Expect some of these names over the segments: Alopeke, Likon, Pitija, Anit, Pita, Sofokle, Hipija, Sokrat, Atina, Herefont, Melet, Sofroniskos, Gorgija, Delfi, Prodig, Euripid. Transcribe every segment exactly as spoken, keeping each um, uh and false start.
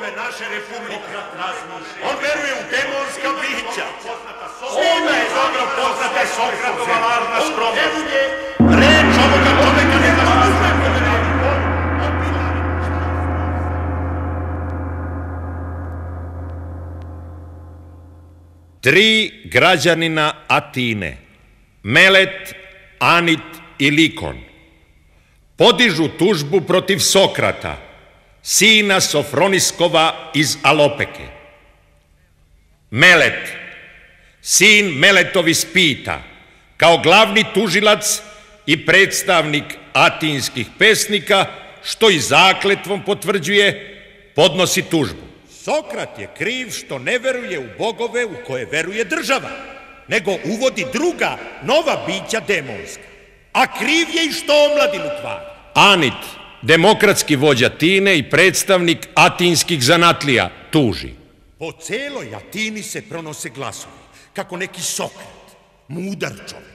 ove naše republike. On veruje u demonska bića. Ona je dobro poznata Sokratova lažna skromnost. Reč ovoga čoveka ne zaslužuje poverenje. Tri građanina Atine, Melet, Anit i Likon, podižu tužbu protiv Sokrata, sina Sofroniskova iz Alopeke. Melet, sin Meletov iz Pita, kao glavni tužilac i predstavnik atinskih pesnika, što i zakletvom potvrđuje, podnosi tužbu. Sokrat je kriv što ne veruje u bogove u koje veruje država, nego uvodi druga, nova bića demonska. A kriv je i što omladinu kvari. Anit, demokratski vođa Atine i predstavnik atinskih zanatlija, tuži. Po celoj Atini se pronose glasovi, kako neki Sokrat, mudar čovjek,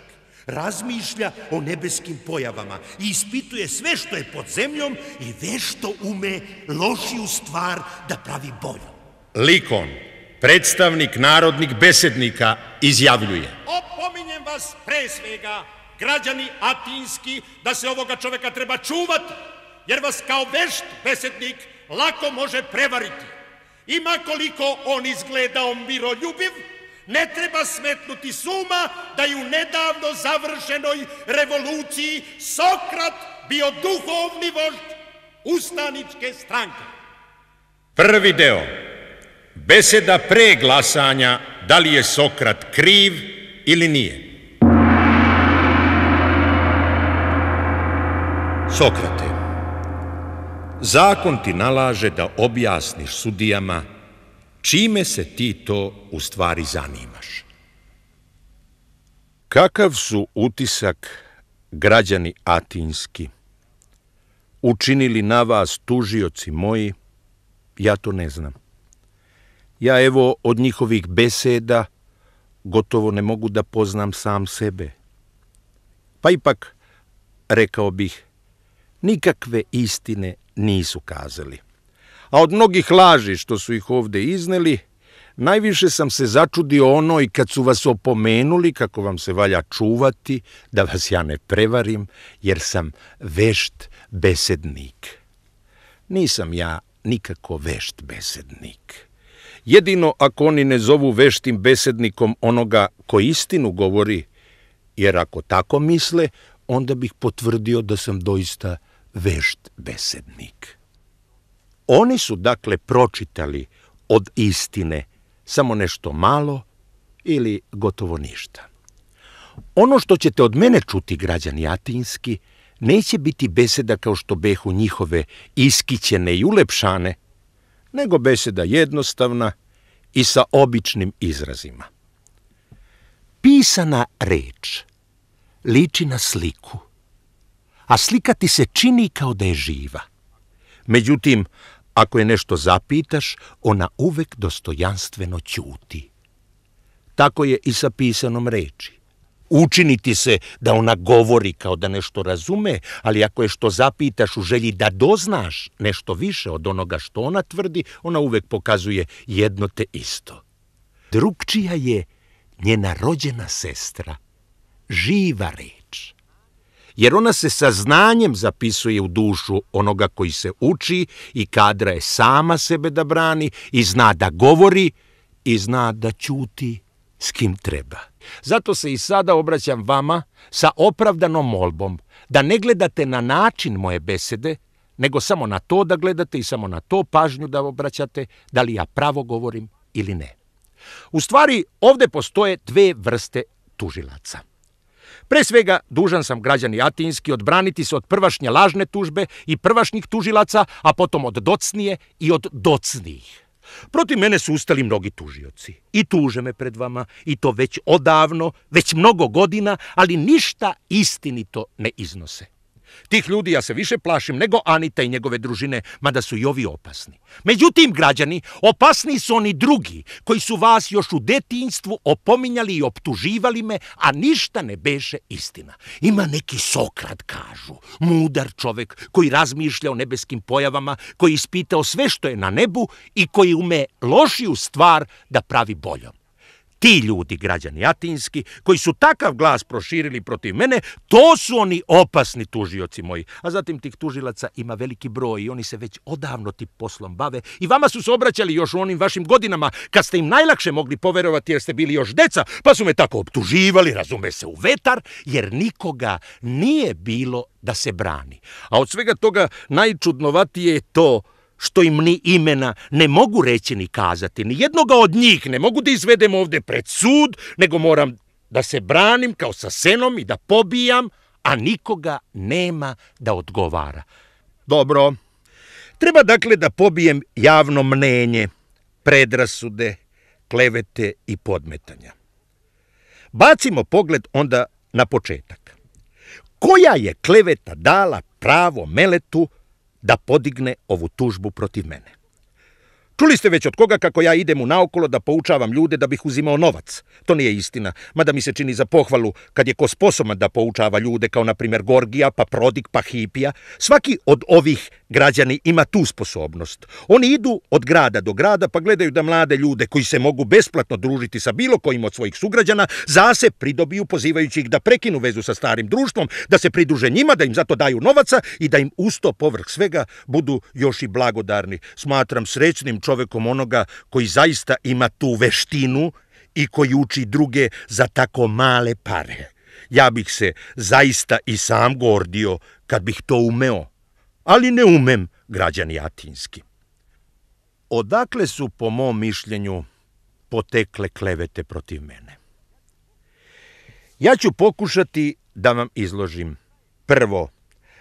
razmišlja o nebeskim pojavama i ispituje sve što je pod zemljom i vešto ume lošiju stvar da pravi bolju. Likon, predstavnik narodnih besednika, izjavljuje: opominjem vas pre svega, građani atinski, da se ovoga čoveka treba čuvati, jer vas kao vešt besednik lako može prevariti. I makoliko on izgledao miroljubiv, ne treba smetnuti suma da je u nedavno završenoj revoluciji Sokrat bio duhovni vožd ustaničke stranke. Prvi deo. Beseda pre glasanja da li je Sokrat kriv ili nije. Sokrate, zakon ti nalaže da objasniš sudijama čime se ti to u stvari zanimaš. Kakav su utisak građani atinski učinili na vas tužioci moji, ja to ne znam. Ja evo od njihovih beseda gotovo ne mogu da poznam sam sebe. Pa ipak, rekao bih, nikakve istine nisu kazali. A od mnogih laži što su ih ovde izneli, najviše sam se začudio onoj kad su vas opomenuli kako vam se valja čuvati, da vas ja ne prevarim, jer sam vešt besednik. Nisam ja nikako vešt besednik. Jedino ako oni ne zovu veštim besednikom onoga koji istinu govori, jer ako tako misle, onda bih potvrdio da sam doista vešt besednik. Oni su dakle pročitali od istine samo nešto malo ili gotovo ništa. Ono što ćete od mene čuti, građani atinski, neće biti beseda kao što behu njihove iskićene i ulepšane, nego beseda jednostavna i sa običnim izrazima. Pisana reč liči na sliku, a slika ti se čini kao da je živa. Međutim, ako je nešto zapitaš, ona uvek dostojanstveno ćuti. Tako je i sa pisanom reči. Učini ti se da ona govori kao da nešto razume, ali ako je što zapitaš u želji da doznaš nešto više od onoga što ona tvrdi, ona uvek pokazuje jedno te isto. Drugčija je njena rođena sestra, živa reč, jer ona se sa znanjem zapisuje u dušu onoga koji se uči i kadra je sama sebe da brani i zna da govori i zna da ćuti s kim treba. Zato se i sada obraćam vama sa opravdanom molbom da ne gledate na način moje besede, nego samo na to da gledate i samo na to pažnju da obraćate da li ja pravo govorim ili ne. U stvari, ovde postoje dve vrste tužilaca. Pre svega, dužan sam, građani atinski, odbraniti se od prvašnje lažne tužbe i prvašnjih tužilaca, a potom od docnije i od docnijih. Protiv mene su ustali mnogi tužioci. I tuže me pred vama, i to već odavno, već mnogo godina, ali ništa istinito ne iznose. Tih ljudi ja se više plašim nego Anita i njegove družine, mada su i ovi opasni. Međutim, građani, opasni su oni drugi koji su vas još u detinjstvu opominjali i optuživali me, a ništa ne beše istina. Ima neki Sokrat, kažu, mudar čovek koji razmišlja o nebeskim pojavama, koji je ispitao sve što je na nebu i koji ume lošiju stvar da pravi boljom. Ti ljudi, građani atinski, koji su takav glas proširili protiv mene, to su oni opasni tužioci moji. A zatim tih tužilaca ima veliki broj i oni se već odavno ti poslom bave. I vama su se obraćali još u onim vašim godinama, kad ste im najlakše mogli poverovati jer ste bili još deca, pa su me tako optuživali, razume se, u vetar, jer nikoga nije bilo da se brani. A od svega toga najčudnovatije je to što im ni imena ne mogu reći ni kazati. Ni jednoga od njih ne mogu da izvedem ovde pred sud, nego moram da se branim kao sa senom i da pobijam, a nikoga nema da odgovara. Dobro, treba dakle da pobijem javno mnenje, predrasude, klevete i podmetanja. Bacimo pogled onda na početak. Koja je kleveta dala pravo Meletu da podigne ovu tužbu protiv mene? Čuli ste već od koga kako ja idem u naokolo da poučavam ljude da bih uzimao novac. To nije istina, mada mi se čini za pohvalu kad je ko sposoban da poučava ljude, kao na primjer Gorgija, pa Prodig, pa Hipija. Svaki od ovih građani ima tu sposobnost. Oni idu od grada do grada pa gledaju da mlade ljude koji se mogu besplatno družiti sa bilo kojim od svojih sugrađana za se pridobiju, pozivajući ih da prekinu vezu sa starim društvom, da se pridruže njima, da im zato daju novaca i da im usto povrh svega budu još i blagodarni. Smatram srećnim čovekom onoga koji zaista ima tu veštinu i koji uči druge za tako male pare. Ja bih se zaista i sam gordio kad bih to umeo, ali ne umem, građani atinski. Odakle su, po mom mišljenju, potekle klevete protiv mene? Ja ću pokušati da vam izložim prvo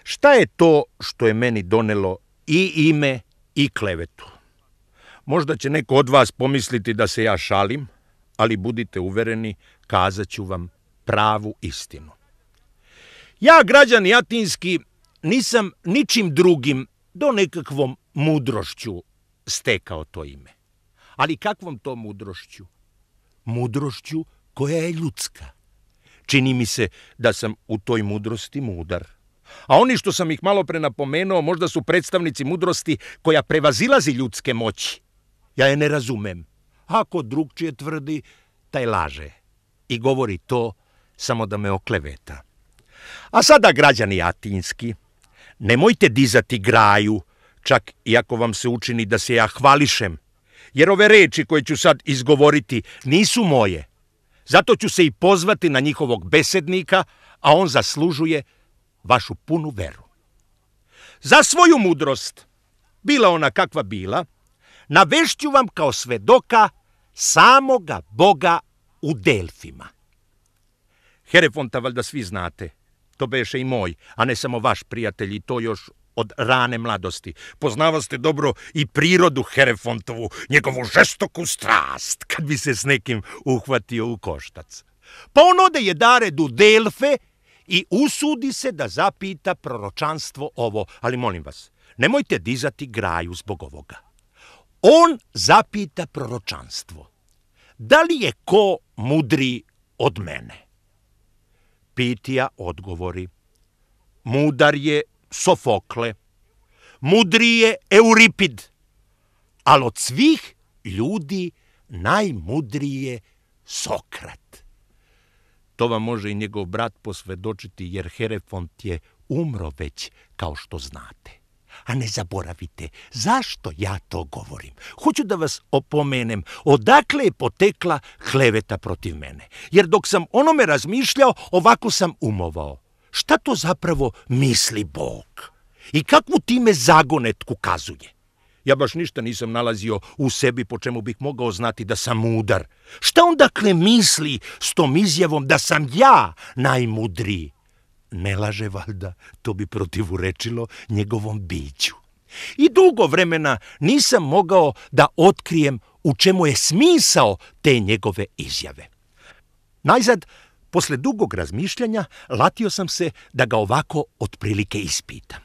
šta je to što je meni donelo i ime i klevetu. Možda će neko od vas pomisliti da se ja šalim, ali budite uvereni, kazat ću vam pravu istinu. Ja, građani atinski, nisam ničim drugim do nekakvom mudrošću stekao to ime. Ali kakvom to mudrošću? Mudrošću koja je ljudska. Čini mi se da sam u toj mudrosti mudar. A oni što sam ih malo pre napomenuo možda su predstavnici mudrosti koja prevazilazi ljudske moći. Ja je ne razumem. Ako drugčije tvrdi, taj laže. I govori to samo da me okleveta. A sada, građani atinski, nemojte dizati graju, čak i ako vam se učini da se ja hvališem, jer ove reči koje ću sad izgovoriti nisu moje. Zato ću se i pozvati na njihovog besednika, a on zaslužuje vašu punu veru. Za svoju mudrost, bila ona kakva bila, navešću vam kao svedoka samoga Boga u Delfima. Herefonta valjda svi znate, to beše i moj, a ne samo vaš prijatelj, i to još od rane mladosti. Poznavaste dobro i prirodu Herefontovu, njegovu žestoku strast, kad bi se s nekim uhvatio u koštac. Pa on ode jedared u Delfe i usudi se da zapita proročanstvo ovo, ali molim vas, nemojte dizati graju zbog ovoga. On zapita proročanstvo: da li je ko mudri od mene? Pitija odgovori: mudar je Sofokle, mudri je Euripid, ali od svih ljudi najmudriji je Sokrat. To vam može i njegov brat posvedočiti, jer Herefont je umro već, kao što znate. A ne zaboravite, zašto ja to govorim? Hoću da vas opomenem odakle je potekla kleveta protiv mene. Jer dok sam onome razmišljao, ovako sam umovao: šta to zapravo misli Bog? I kakvu time zagonetku kazuje? Ja baš ništa nisam nalazio u sebi po čemu bih mogao znati da sam mudar. Šta on dakle misli s tom izjavom da sam ja najmudriji? Ne laže valjda, to bi protivurečilo njegovom biću. I dugo vremena nisam mogao da otkrijem u čemu je smisao te njegove izjave. Najzad Posle dugog razmišljanja latio sam se da ga ovako otprilike ispitam.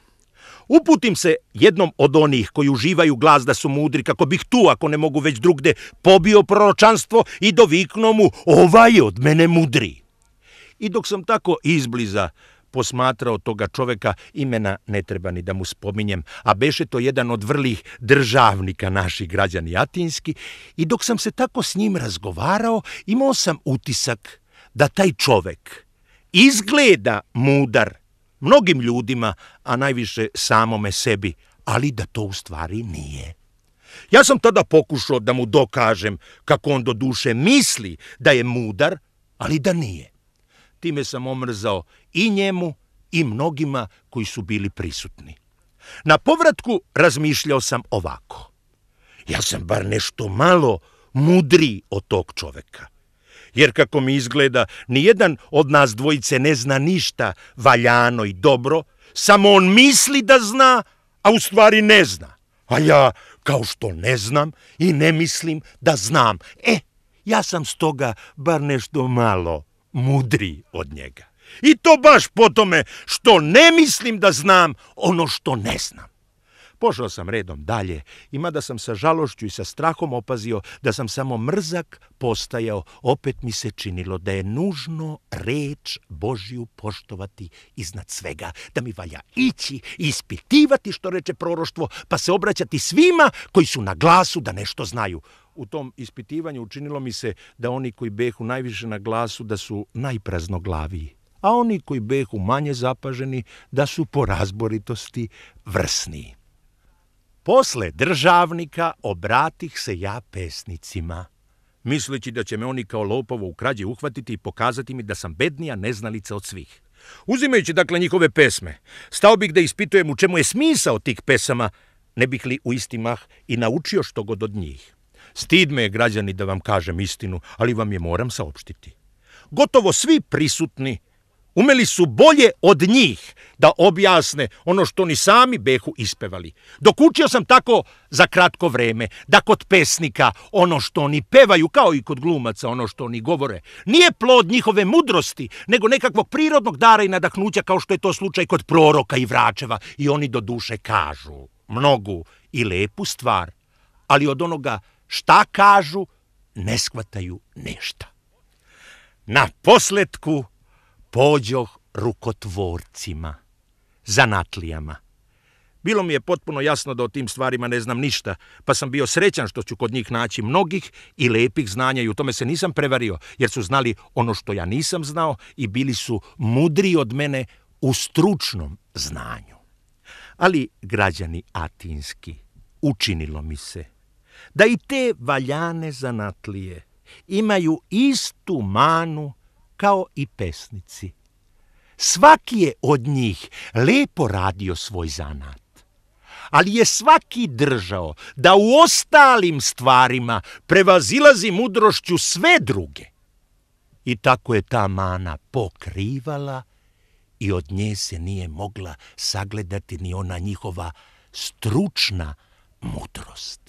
Uputim se jednom od onih koji uživaju glas da su mudri, kako bih tu, ako ne mogu već drugde, pobio proročanstvo i doviknuo mu: ovaj od mene mudri. I dok sam tako izbliza posmatrao toga čoveka, imena ne treba ni da mu spominjem, a beše to jedan od vrlih državnika naših građani atinski, i dok sam se tako s njim razgovarao, imao sam utisak da taj čovek izgleda mudar mnogim ljudima, a najviše samome sebi, ali da to u stvari nije. Ja sam tada pokušao da mu dokažem kako on do duše misli da je mudar, ali da nije. Time sam omrzao i njemu i mnogima koji su bili prisutni. Na povratku razmišljao sam ovako: ja sam bar nešto malo mudriji od tog čoveka, jer kako mi izgleda, nijedan od nas dvojice ne zna ništa valjano i dobro, samo on misli da zna, a u stvari ne zna. A ja, kao što ne znam i ne mislim da znam, e, ja sam stoga bar nešto malo mudriji od njega. I to baš po tome što ne mislim da znam ono što ne znam. Pošao sam redom dalje, i mada sam sa žalošću i sa strahom opazio da sam samo mrzak postajao, opet mi se činilo da je nužno reč Božju poštovati iznad svega, da mi valja ići i ispitivati što reče proroštvo, pa se obraćati svima koji su na glasu da nešto znaju. U tom ispitivanju učinilo mi se da oni koji behu najviše na glasu da su najpraznoglaviji, a oni koji behu manje zapaženi da su po razboritosti vrsniji. Posle državnika obratih se ja pesnicima, misleći da će me oni kao lopovo u krađi uhvatiti i pokazati mi da sam bednija neznalica od svih. Uzimajući dakle njihove pesme, stao bih da ispitujem u čemu je smisao tih pesama, ne bih li u isti mah i naučio što god od njih. Stid me je, građani, da vam kažem istinu, ali vam je moram saopštiti. Gotovo svi prisutni umeli su bolje od njih da objasne ono što ni sami behu ispevali. Dok učio sam tako za kratko vreme da kod pesnika ono što oni pevaju, kao i kod glumaca ono što oni govore, nije plod njihove mudrosti, nego nekakvog prirodnog dara i nadahnuća, kao što je to slučaj kod proroka i vračeva. I oni do duše kažu mnogu i lepu stvar, ali od onoga šta kažu ne shvataju ništa. Na posletku pođoh rukotvorcima, zanatlijama. Bilo mi je potpuno jasno da o tim stvarima ne znam ništa, pa sam bio srećan što ću kod njih naći mnogih i lepih znanja, i u tome se nisam prevario, jer su znali ono što ja nisam znao i bili su mudriji od mene u stručnom znanju. Ali, građani atinski, učinilo mi se da i te valjane zanatlije imaju istu manu kao i pesnici. Svaki je od njih lepo radio svoj zanat, ali je svaki držao da u ostalim stvarima prevazilazi mudrošću sve druge. I tako je ta mana pokrivala i od nje se nije mogla sagledati ni ona njihova stručna mudrost.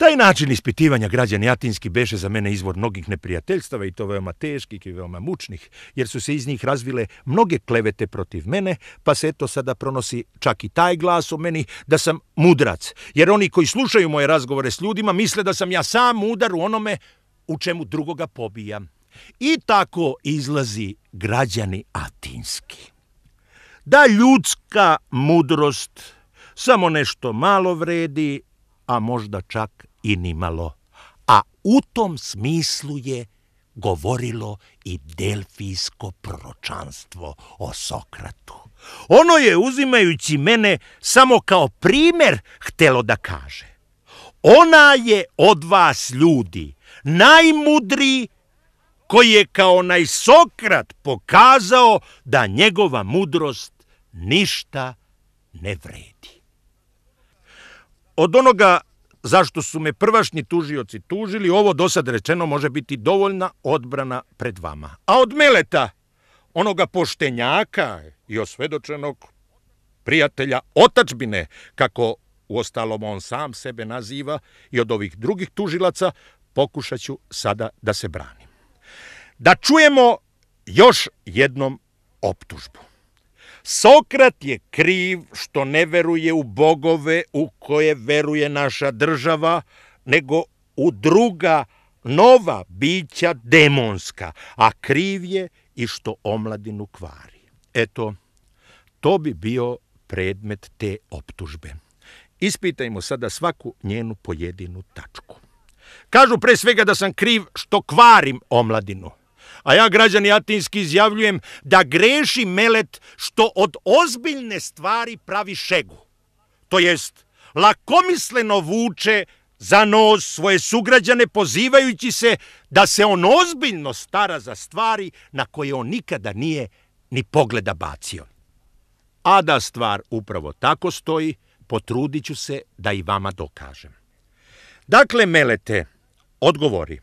Taj način ispitivanja, građani atinski, beše za mene izvor mnogih neprijateljstava, i to veoma teških i veoma mučnih, jer su se iz njih razvile mnoge klevete protiv mene, pa se eto sada pronosi čak i taj glas o meni da sam mudrac, jer oni koji slušaju moje razgovore s ljudima misle da sam ja sam mudar u onome u čemu drugoga pobijam. I tako izlazi, građani atinski, da ljudska mudrost samo nešto malo vredi, a možda čak i nimalo. A u tom smislu je govorilo i delfijsko proročanstvo o Sokratu. Ono je, uzimajući mene samo kao primer, htelo da kaže: ona je od vas, ljudi, najmudriji koji je kao onaj Sokrat pokazao da njegova mudrost ništa ne vredi. Od onoga zašto su me prvašnji tužioci tužili, ovo do sad rečeno može biti dovoljna odbrana pred vama. A od Meleta, onoga poštenjaka i osvedočenog prijatelja otačbine, kako uostalom on sam sebe naziva, i od ovih drugih tužilaca pokušat ću sada da se branim. Da čujemo još jednom optužbu. Sokrat je kriv što ne veruje u bogove u koje veruje naša država, nego u druga nova bića demonska, a kriv je i što omladinu kvari. Eto, to bi bio predmet te optužbe. Ispitajmo sada svaku njenu pojedinu tačku. Kažu pre svega da sam kriv što kvarim omladinu. A ja, građani atinski, izjavljujem da greši Melet što od ozbiljne stvari pravi šegu. To jest, lakomisleno vuče za nos svoje sugrađane, pozivajući se da se on ozbiljno stara za stvari na koje on nikada nije ni pogleda bacio. A da stvar upravo tako stoji, potrudit ću se da i vama dokažem. Dakle, Melete, odgovori.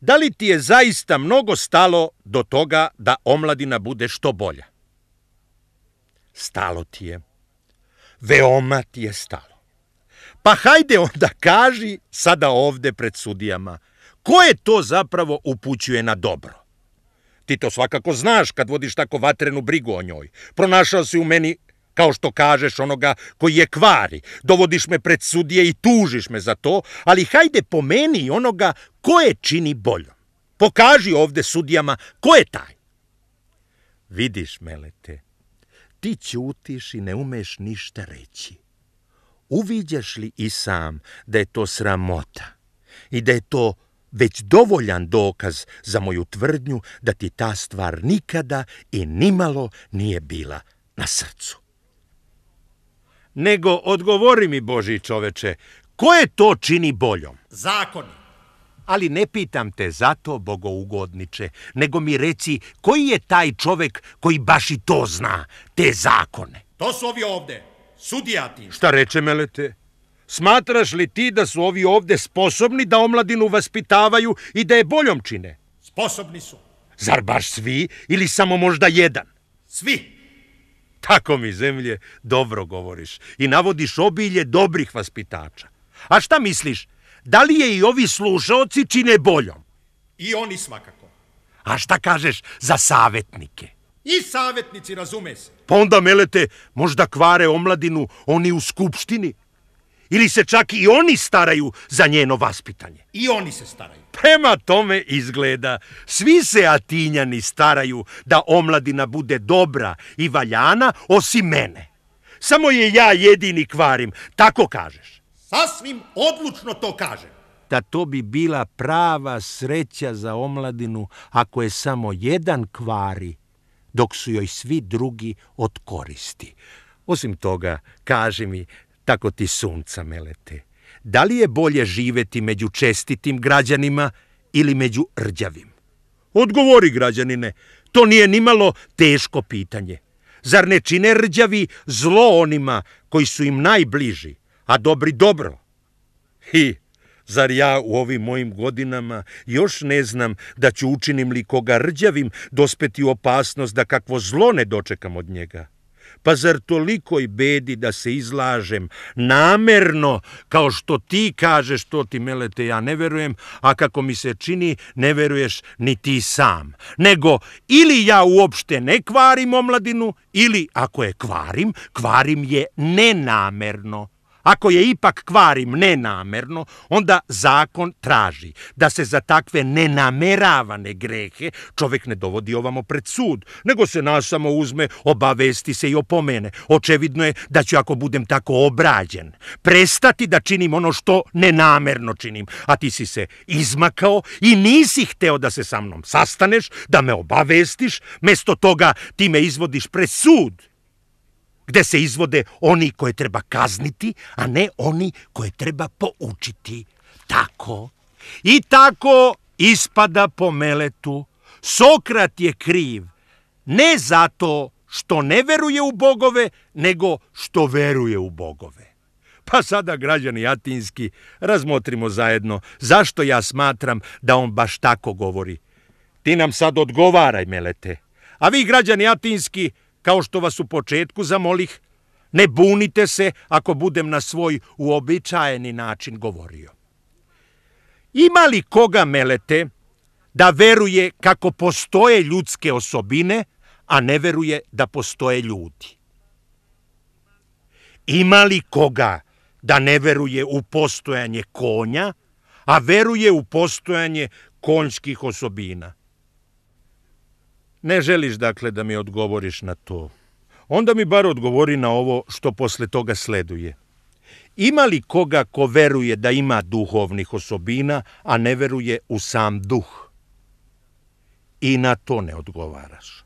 Da li ti je zaista mnogo stalo do toga da omladina bude što bolja? Stalo ti je. Veoma ti je stalo. Pa hajde onda kaži sada ovde pred sudijama. Ko je to zapravo upućuje na dobro? Ti to svakako znaš kad vodiš tako vatrenu brigu o njoj. Pronašao si u meni, kao što kažeš, onoga koji je kvari. Dovodiš me pred sudije i tužiš me za to, ali hajde pomeni onoga ko je čini boljom. Pokaži ovde sudijama ko je taj. Vidiš, Melete, ti ćutiš i ne umeš ništa reći. Uviđaš li i sam da je to sramota i da je to već dovoljan dokaz za moju tvrdnju da ti ta stvar nikada i nimalo nije bila na srcu? Nego odgovori mi, Božji čoveče, ko je to čini boljom? Zakon. Ali ne pitam te zato, bogougodniče, nego mi reci koji je taj čovek koji baš i to zna, te zakone. To su ovi ovde, sudijati. Šta reče, Melete? Smatraš li ti da su ovi ovde sposobni da omladinu vaspitavaju i da je boljom čine? Sposobni su. Zar baš svi ili samo možda jedan? Svi. Tako mi, zemlje, dobro govoriš i navodiš obilje dobrih vaspitača. A šta misliš, da li je i ovi slušaoci čine boljom? I oni svakako. A šta kažeš za savjetnike? I savjetnici, razume se. Pa onda, Melete, možda kvare omladinu oni u skupštini? Ili se čak i oni staraju za njeno vaspitanje? I oni se staraju. Prema tome izgleda, svi se Atinjani staraju da omladina bude dobra i valjana, osim mene. Samo je ja jedini kvarim, tako kažeš. Sasvim odlučno to kažem. Da to bi bila prava sreća za omladinu ako je samo jedan kvari, dok su joj svi drugi od koristi. Osim toga, kaži mi, tako ti sunca, Melete, da li je bolje živeti među čestitim građanima ili među rđavim? Odgovori, građanine, to nije nimalo teško pitanje. Zar ne čine rđavi zlo onima koji su im najbliži, a dobri dobro? I zar ja u ovim mojim godinama još ne znam da ću, učinim li koga rđavim, dospeti u opasnost da kakvo zlo ne dočekam od njega? Pa zar tolikoj bedi da se izlažem namerno, kao što ti kažeš, to ti, Melete, ja ne verujem, a kako mi se čini, ne veruješ ni ti sam. Nego, ili ja uopšte ne kvarim omladinu, ili ako je kvarim, kvarim je nenamerno. Ako je ipak kvarim nenamerno, onda zakon traži da se za takve nenameravane grehe čovjek ne dovodi ovamo pred sud, nego se nasamo uzme, obavesti se i opomene. Očevidno je da ću, ako budem tako obrađen, prestati da činim ono što nenamerno činim, a ti si se izmakao i nisi hteo da se sa mnom sastaneš, da me obavestiš, mesto toga ti me izvodiš pred sud, gde se izvode oni koje treba kazniti, a ne oni koje treba poučiti. Tako i tako ispada po Meletu. Sokrat je kriv ne zato što ne veruje u bogove, nego što veruje u bogove. Pa sada, građani atinski, razmotrimo zajedno zašto ja smatram da on baš tako govori. Ti nam sad odgovaraj, Melete. A vi, građani atinski, kao što vas u početku zamolih, ne bunite se ako budem na svoj uobičajeni način govorio. Ima li koga, Melete, da veruje kako postoje ljudske osobine, a ne veruje da postoje ljudi. Ima li koga da ne veruje u postojanje konja, a veruje u postojanje konjskih osobina? Ne želiš, dakle, da mi odgovoriš na to. Onda mi bar odgovori na ovo što posle toga sleduje. Ima li koga ko veruje da ima duhovnih osobina, a ne veruje u sam duh? I na to ne odgovaraš.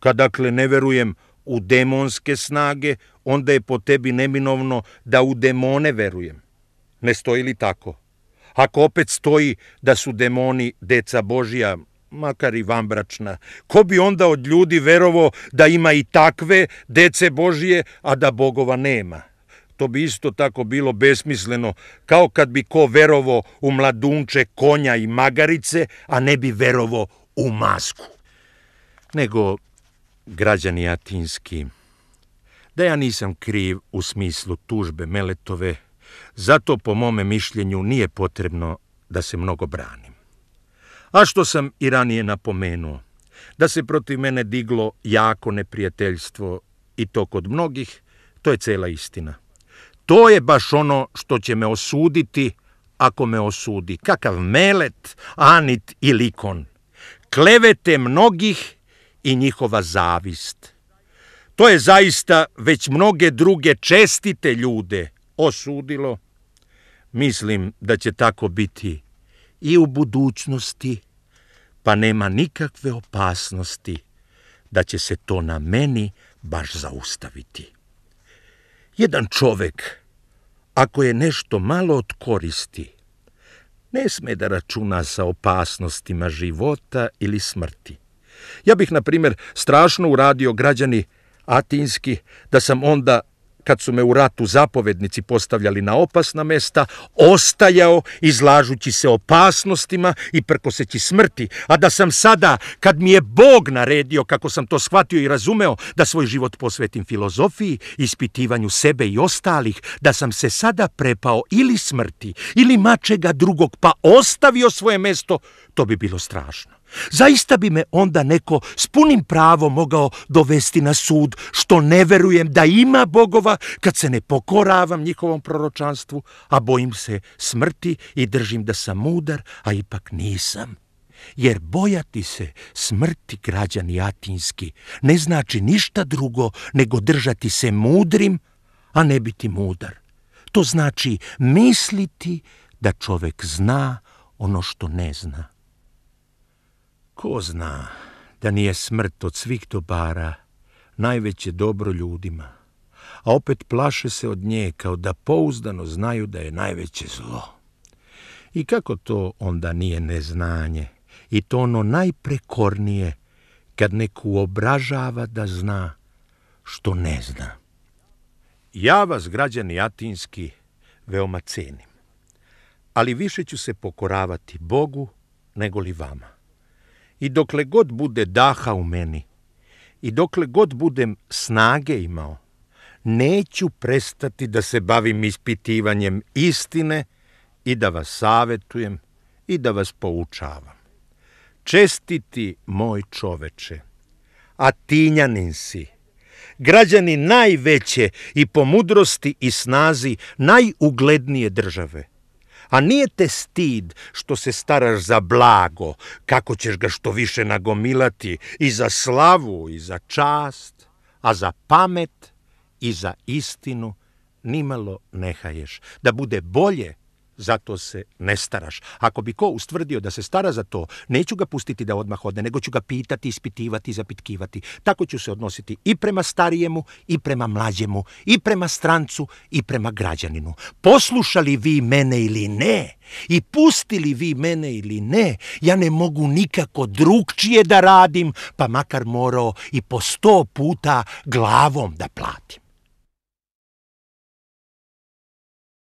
Kad, dakle, ne verujem u demonske snage, onda je po tebi neminovno da u demone verujem. Ne stoji li tako? Ako opet stoji da su demoni deca Božija, makar i vanbračna, ko bi onda od ljudi verovao da ima i takve dece Božije, a da bogova nema? To bi isto tako bilo besmisleno, kao kad bi ko verovao u mladunče, konja i magarice, a ne bi verovao u masku. Nego, građani atinski, da ja nisam kriv u smislu tužbe Meletove, zato po mome mišljenju nije potrebno da se mnogo branim. A što sam i ranije napomenuo, da se protiv mene diglo jako neprijateljstvo i to kod mnogih, to je cela istina. To je baš ono što će me osuditi ako me osudi. Kakav Melet, Anit i Likon. Klevete mnogih i njihova zavist. To je zaista već mnoge druge čestite ljude osudilo. Mislim da će tako biti i u budućnosti, pa nema nikakve opasnosti da će se to na meni baš zaustaviti. Jedan čovek, ako je nešto malo od koristi, ne sme da računa sa opasnostima života ili smrti. Ja bih, na primjer, strašno uradio, građani atinski, da sam onda, kad su me u ratu zapovednici postavljali na opasna mesta, ostajao izlažući se opasnostima i prkoseći smrti, a da sam sada, kad mi je Bog naredio, kako sam to shvatio i razumeo, da svoj život posvetim filozofiji, ispitivanju sebe i ostalih, da sam se sada prepao ili smrti, ili mačega drugog, pa ostavio svoje mesto, to bi bilo strašno. Zaista bi me onda neko s punim pravom mogao dovesti na sud, što ne verujem da ima bogova kad se ne pokoravam njihovom proročanstvu, a bojim se smrti i držim da sam mudar, a ipak nisam. Jer bojati se smrti, građani atinski, ne znači ništa drugo nego držati se mudrim, a ne biti mudar. To znači misliti da čovek zna ono što ne zna. Ko zna da nije smrt od svih dobara najveće dobro ljudima, a opet plaše se od nje kao da pouzdano znaju da je najveće zlo. I kako to onda nije neznanje, i to ono najprekornije, kad neko uobražava da zna što ne zna. Ja vas, građani atinski, veoma cenim, ali više ću se pokoravati Bogu nego li vama. I dokle god bude daha u meni, i dokle god budem snage imao, neću prestati da se bavim ispitivanjem istine i da vas savjetujem i da vas poučavam. Čestiti moj čoveče, Atinjanin si, građani najveće i po mudrosti i snazi najuglednije države. A nije te stid što se staraš za blago, kako ćeš ga što više nagomilati, i za slavu i za čast, a za pamet i za istinu nimalo ne haješ. Da bude bolje, zato se ne staraš. Ako bi ko ustvrdio da se stara za to, neću ga pustiti da odmah ode, nego ću ga pitati, ispitivati, zapitkivati. Tako ću se odnositi i prema starijemu, i prema mlađemu, i prema strancu, i prema građaninu. Poslušali vi mene ili ne, i pustili vi mene ili ne, ja ne mogu nikako drugčije da radim, pa makar morao i po sto puta glavom da platim.